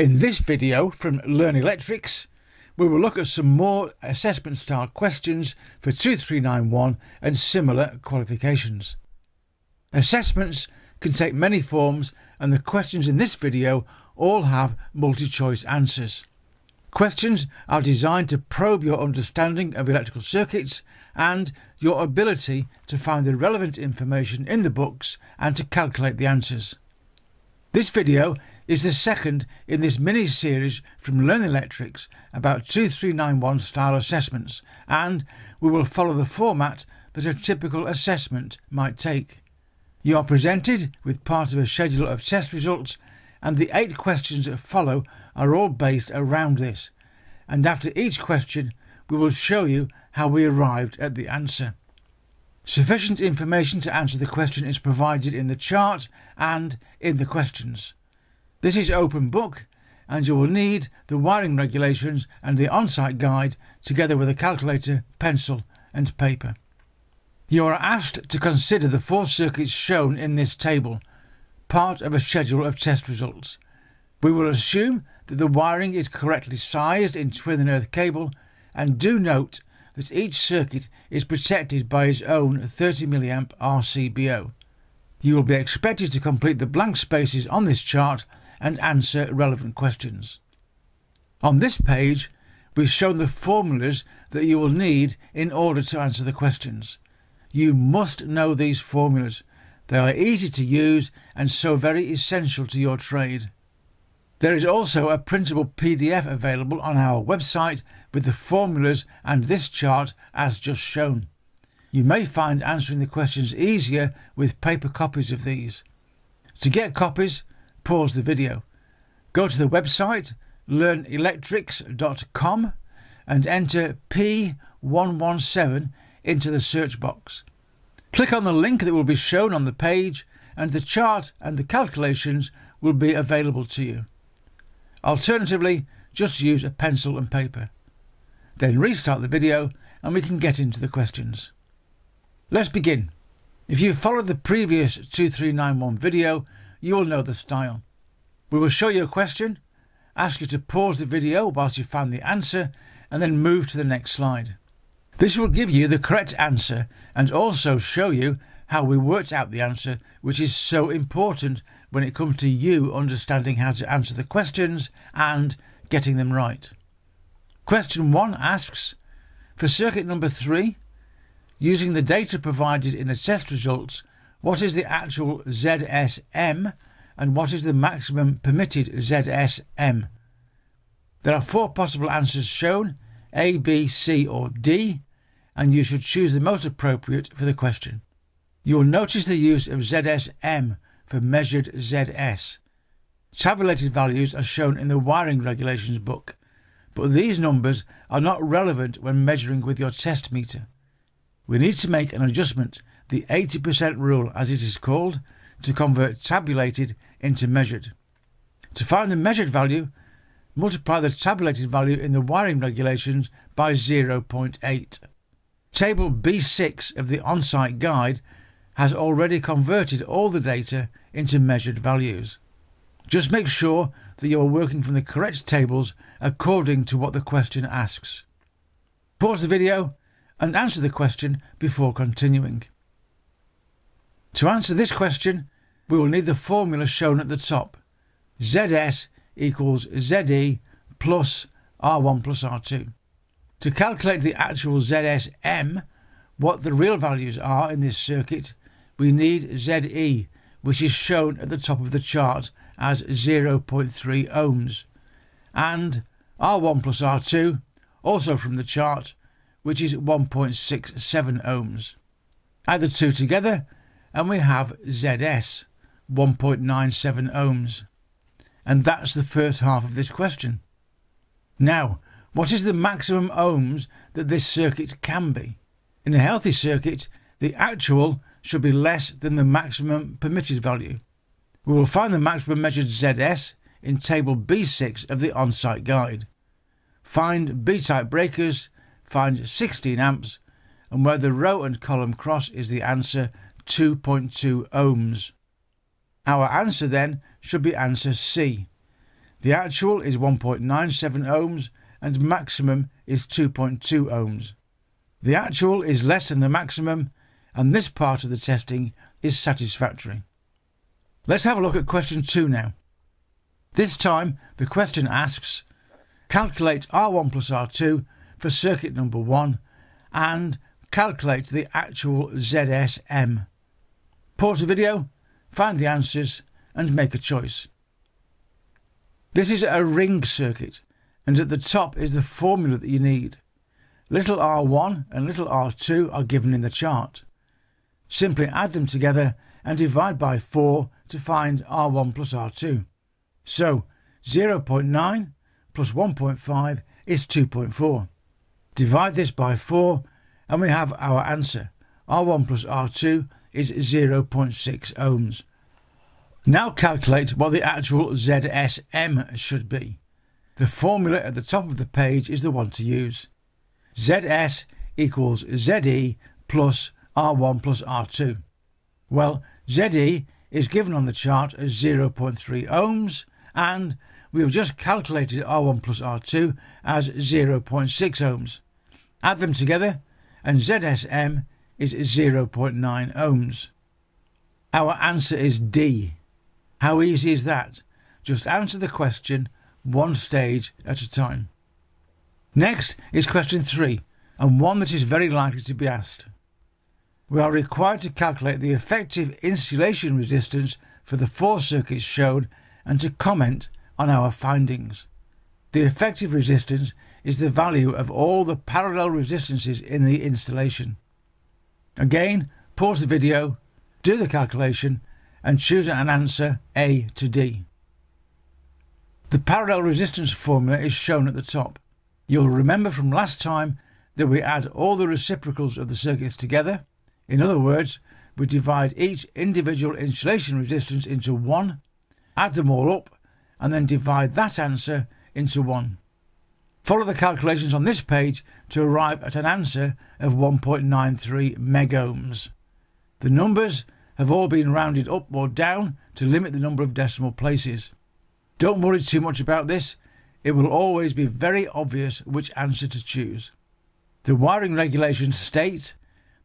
In this video from Learn Electrics, we will look at some more assessment style questions for 2391 and similar qualifications. Assessments can take many forms, and the questions in this video all have multi-choice answers. Questions are designed to probe your understanding of electrical circuits and your ability to find the relevant information in the books and to calculate the answers. This video is the second in this mini-series from Learn Electrics about 2391 style assessments, and we will follow the format that a typical assessment might take. You are presented with part of a schedule of test results, and the 8 questions that follow are all based around this, and after each question we will show you how we arrived at the answer. Sufficient information to answer the question is provided in the chart and in the questions. This is open book, and you will need the wiring regulations and the on-site guide together with a calculator, pencil and paper. You are asked to consider the 4 circuits shown in this table, part of a schedule of test results. We will assume that the wiring is correctly sized in twin and earth cable, and do note that each circuit is protected by its own 30 mA RCBO. You will be expected to complete the blank spaces on this chart and answer relevant questions. On this page we've shown the formulas that you will need in order to answer the questions. You must know these formulas. They are easy to use and so very essential to your trade. There is also a printable PDF available on our website with the formulas and this chart as just shown. You may find answering the questions easier with paper copies of these. To get copies, pause the video. Go to the website learnelectrics.com and enter P117 into the search box. Click on the link that will be shown on the page, and the chart and the calculations will be available to you. Alternatively, just use a pencil and paper. Then restart the video and we can get into the questions. Let's begin. If you followed the previous 2391 video, you will know the style. We will show you a question, ask you to pause the video whilst you find the answer, and then move to the next slide. This will give you the correct answer and also show you how we worked out the answer, which is so important when it comes to you understanding how to answer the questions and getting them right. Question 1 asks, for circuit number 3, using the data provided in the test results, what is the actual ZSM and what is the maximum permitted ZSM? There are 4 possible answers shown, A, B, C or D, and you should choose the most appropriate for the question. You will notice the use of ZSM for measured ZS. Tabulated values are shown in the Wiring Regulations book, but these numbers are not relevant when measuring with your test meter. We need to make an adjustment, the 80% rule as it is called, to convert tabulated into measured. To find the measured value, multiply the tabulated value in the Wiring Regulations by 0.8. Table B6 of the On-Site Guide has already converted all the data into measured values. Just make sure that you are working from the correct tables according to what the question asks. Pause the video and answer the question before continuing. To answer this question, we will need the formula shown at the top. ZS equals ZE plus R1+R2. To calculate the actual ZSM, what the real values are in this circuit, we need ZE, which is shown at the top of the chart as 0.3 ohms, and R1+R2, also from the chart, which is 1.67 ohms. Add the two together and we have ZS, 1.97 ohms. And that's the first half of this question. Now, what is the maximum ohms that this circuit can be? In a healthy circuit, the actual should be less than the maximum permitted value. We will find the maximum measured ZS in Table B6 of the on-site guide. Find B-type breakers, find 16 amps, and where the row and column cross is the answer, 2.2 ohms. Our answer then should be answer C. The actual is 1.97 ohms and maximum is 2.2 ohms. The actual is less than the maximum and this part of the testing is satisfactory. Let's have a look at question 2 now. This time the question asks, calculate R1+R2 for circuit number 1 and calculate the actual ZSM. Pause the video, find the answers and make a choice. This is a ring circuit and at the top is the formula that you need. Little r1 and little r2 are given in the chart. Simply add them together and divide by 4 to find R1+R2. So 0.9 plus 1.5 is 2.4. Divide this by 4 and we have our answer. R1+R2 is 0.6 ohms. Now calculate what the actual ZSM should be. The formula at the top of the page is the one to use. ZS equals ZE plus R1+R2. Well, ZE is given on the chart as 0.3 ohms and we have just calculated R1+R2 as 0.6 ohms. Add them together and ZSM is 0.9 ohms. Our answer is D. How easy is that? Just answer the question one stage at a time. Next is question 3 and one that is very likely to be asked. We are required to calculate the effective insulation resistance for the 4 circuits shown and to comment on our findings. The effective resistance is the value of all the parallel resistances in the installation. Again, pause the video, do the calculation and choose an answer A to D. The parallel resistance formula is shown at the top. You'll remember from last time that we add all the reciprocals of the circuits together. In other words, we divide each individual insulation resistance into 1, add them all up and then divide that answer into 1. Follow the calculations on this page to arrive at an answer of 1.93 megohms. The numbers have all been rounded up or down to limit the number of decimal places. Don't worry too much about this, it will always be very obvious which answer to choose. The wiring regulations state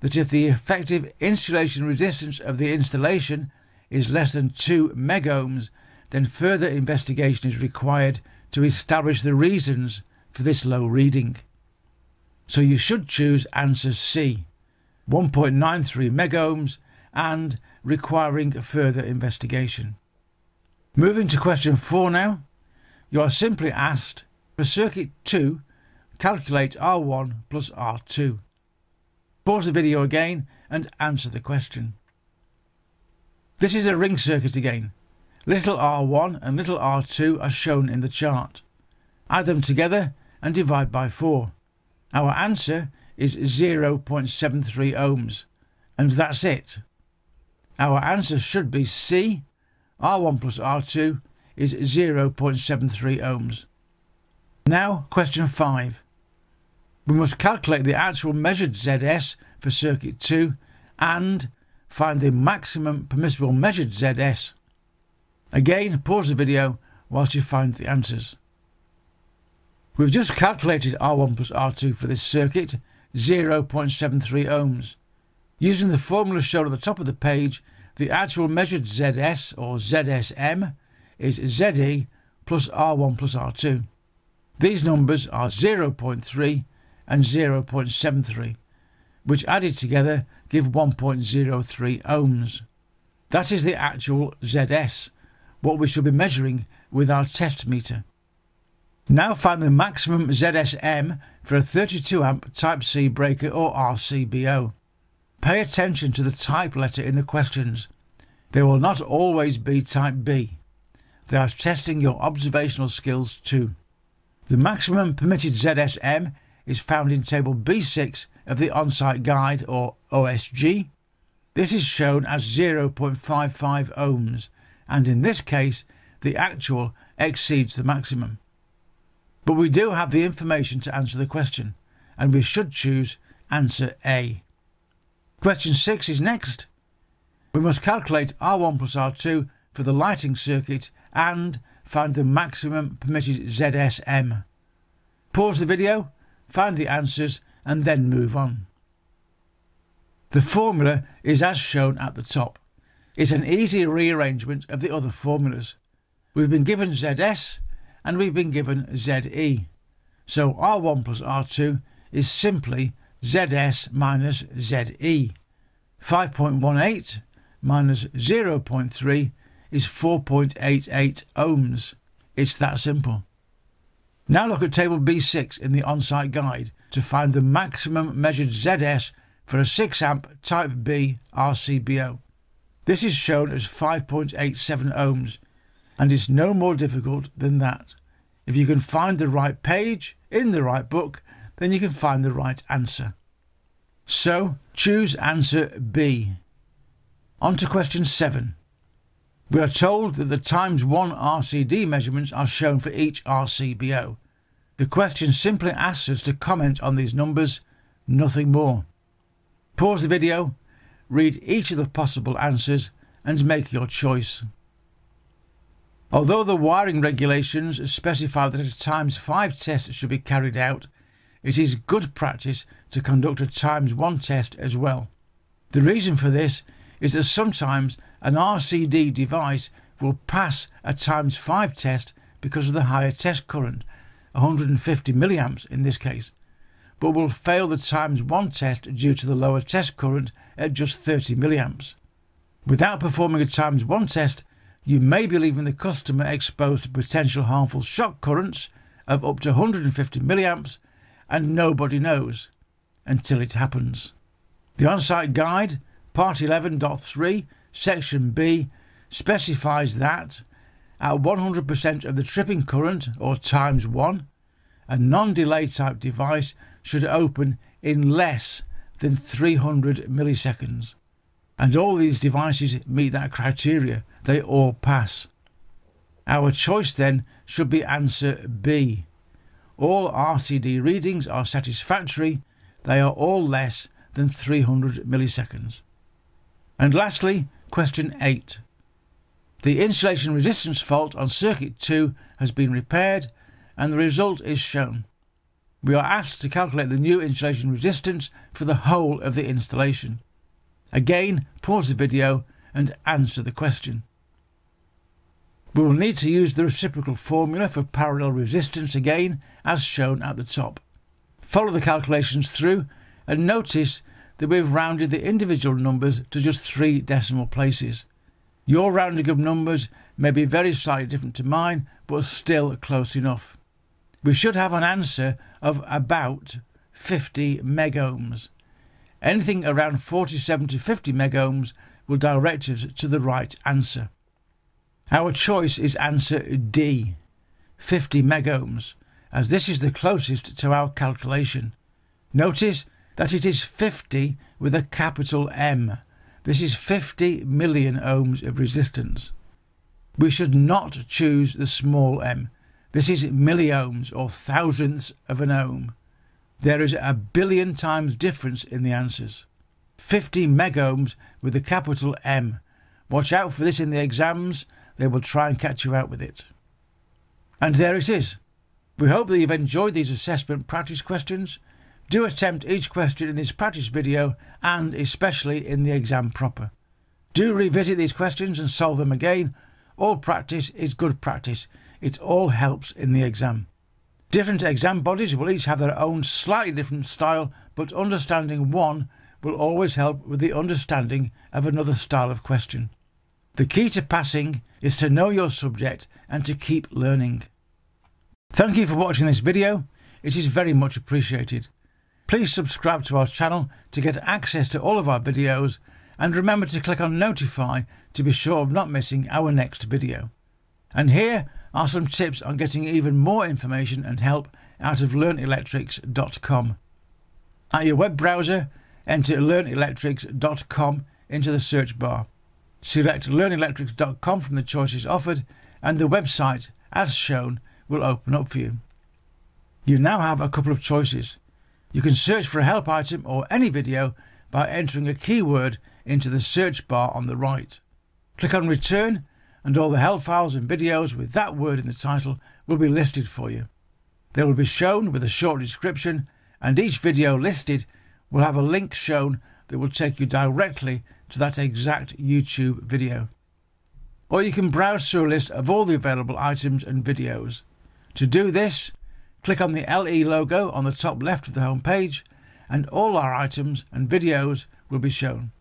that if the effective insulation resistance of the installation is less than 2 megohms, then further investigation is required to establish the reasons for this low reading. So you should choose answer C, 1.93 megohms and requiring further investigation. Moving to question 4 now, you are simply asked, for circuit 2, calculate R1+R2. Pause the video again and answer the question. This is a ring circuit again. Little r1 and little r2 are shown in the chart. Add them together and divide by 4. Our answer is 0.73 ohms. And that's it. Our answer should be C. R1+R2 is 0.73 ohms. Now question 5. We must calculate the actual measured ZS for circuit 2 and find the maximum permissible measured ZS. Again, pause the video whilst you find the answers. We've just calculated R1+R2 for this circuit, 0.73 ohms. Using the formula shown at the top of the page, the actual measured ZS or ZSM is ZE plus R1+R2. These numbers are 0.3 and 0.73, which added together give 1.03 ohms. That is the actual ZS, what we should be measuring with our test meter. Now find the maximum ZSM for a 32 amp type C breaker or RCBO. Pay attention to the type letter in the questions. They will not always be type B. They are testing your observational skills too. The maximum permitted ZSM is found in Table B6 of the On-Site Guide or OSG. This is shown as 0.55 ohms and in this case the actual exceeds the maximum. But we do have the information to answer the question and we should choose answer A. Question 6 is next. We must calculate R1+R2 for the lighting circuit and find the maximum permitted ZSM. Pause the video, find the answers and then move on. The formula is as shown at the top. It's an easy rearrangement of the other formulas. We've been given ZS and we've been given ZE. So R1+R2 is simply ZS minus ZE. 5.18 minus 0.3 is 4.88 ohms. It's that simple. Now look at Table B6 in the On-Site Guide to find the maximum measured ZS for a 6 amp Type B RCBO. This is shown as 5.87 ohms and it's no more difficult than that. If you can find the right page in the right book, then you can find the right answer. So choose answer B. On to question 7. We are told that the times 1 RCD measurements are shown for each RCBO. The question simply asks us to comment on these numbers, nothing more. Pause the video, read each of the possible answers and make your choice. Although the wiring regulations specify that a times 5 test should be carried out, it is good practice to conduct a times 1 test as well. The reason for this is that sometimes an RCD device will pass a times 5 test because of the higher test current, 150 milliamps in this case, but will fail the times 1 test due to the lower test current at just 30 milliamps. Without performing a times 1 test, you may be leaving the customer exposed to potential harmful shock currents of up to 150 milliamps, and nobody knows until it happens. The On-Site Guide, Part 11.3, Section B, specifies that at 100% of the tripping current, or times 1, a non-delay type device should open in less than 300 milliseconds. And all these devices meet that criteria. They all pass. Our choice then should be answer B. All RCD readings are satisfactory. They are all less than 300 milliseconds. And lastly, question 8. The insulation resistance fault on circuit 2 has been repaired and the result is shown. We are asked to calculate the new insulation resistance for the whole of the installation. Again, pause the video and answer the question. We will need to use the reciprocal formula for parallel resistance again, as shown at the top. Follow the calculations through and notice that we've rounded the individual numbers to just 3 decimal places. Your rounding of numbers may be very slightly different to mine, but still close enough. We should have an answer of about 50 megohms. Anything around 47 to 50 megohms will direct us to the right answer. Our choice is answer D, 50 megohms, as this is the closest to our calculation. Notice that it is 50 with a capital M. This is 50 million ohms of resistance. We should not choose the small m. This is milliohms, or thousandths of an ohm. There is a billion times difference in the answers. 50 megohms with a capital M. Watch out for this in the exams. They will try and catch you out with it. And there it is. We hope that you've enjoyed these assessment practice questions. Do attempt each question in this practice video and especially in the exam proper. Do revisit these questions and solve them again. All practice is good practice. It all helps in the exam. Different exam bodies will each have their own slightly different style, but understanding one will always help with the understanding of another style of question. The key to passing is to know your subject and to keep learning. Thank you for watching this video. It is very much appreciated. Please subscribe to our channel to get access to all of our videos and remember to click on notify to be sure of not missing our next video. And here are some tips on getting even more information and help out of learnelectrics.com. At your web browser, enter learnelectrics.com into the search bar. Select learnelectrics.com from the choices offered and the website, as shown, will open up for you. You now have a couple of choices. You can search for a help item or any video by entering a keyword into the search bar on the right. Click on return and all the help files and videos with that word in the title will be listed for you. They will be shown with a short description, and each video listed will have a link shown that will take you directly to that exact YouTube video. Or you can browse through a list of all the available items and videos. To do this, click on the LE logo on the top left of the home page, and all our items and videos will be shown.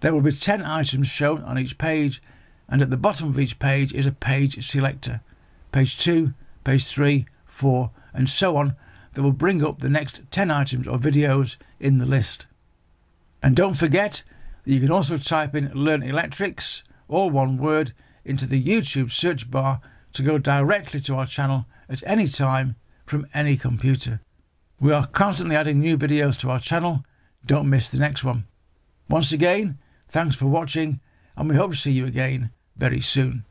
There will be 10 items shown on each page, and at the bottom of each page is a page selector. Page 2, page 3, 4 and so on, that will bring up the next 10 items or videos in the list. And don't forget that you can also type in Learn Electrics, all one word, into the YouTube search bar to go directly to our channel at any time from any computer. We are constantly adding new videos to our channel. Don't miss the next one. Once again, thanks for watching, and we hope to see you again very soon.